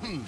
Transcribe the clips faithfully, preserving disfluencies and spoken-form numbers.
Hmm.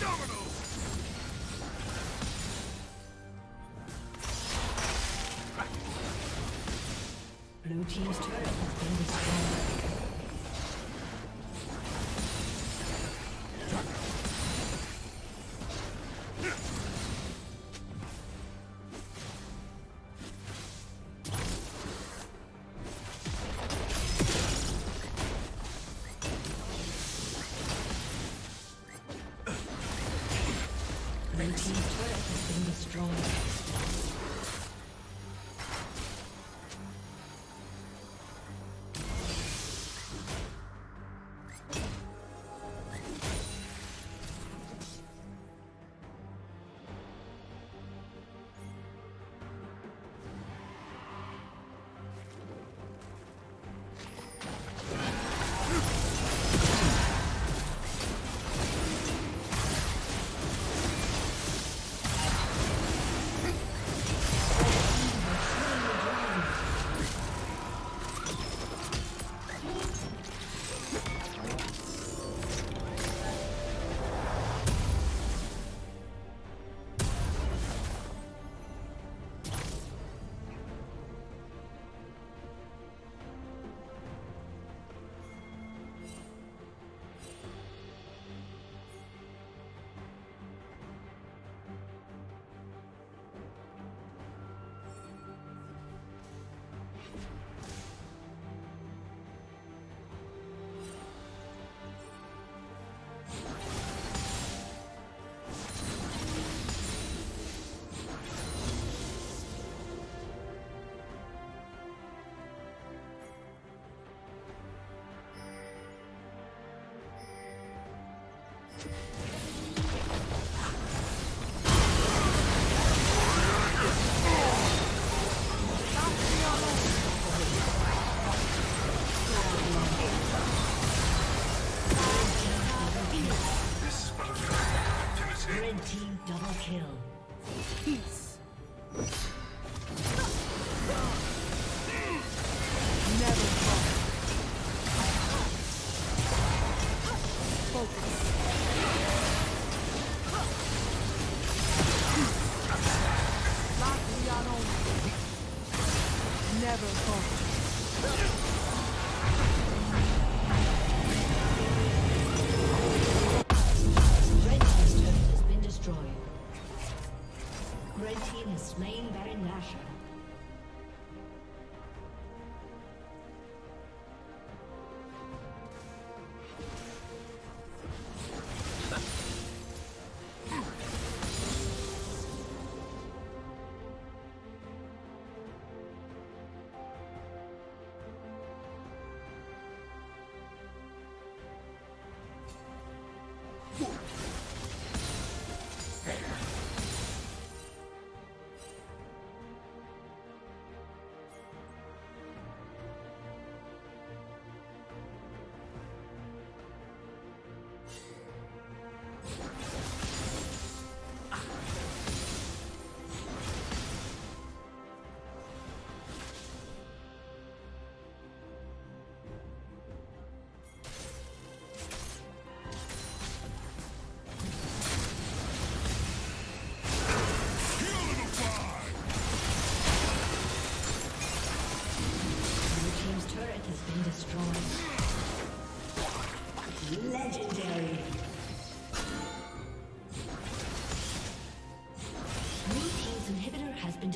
Domino! Blue team's turret has been destroyed.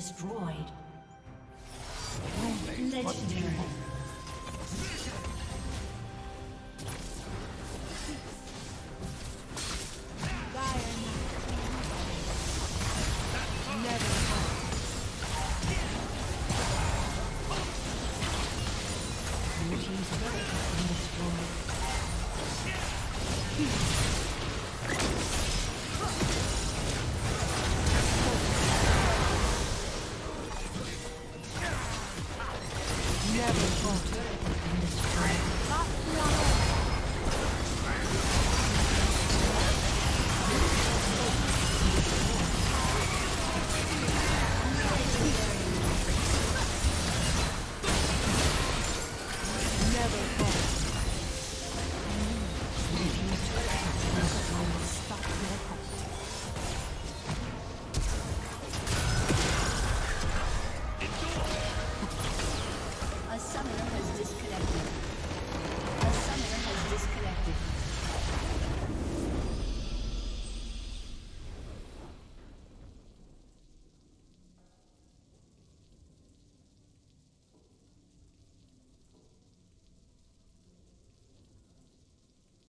destroyed. Legendary.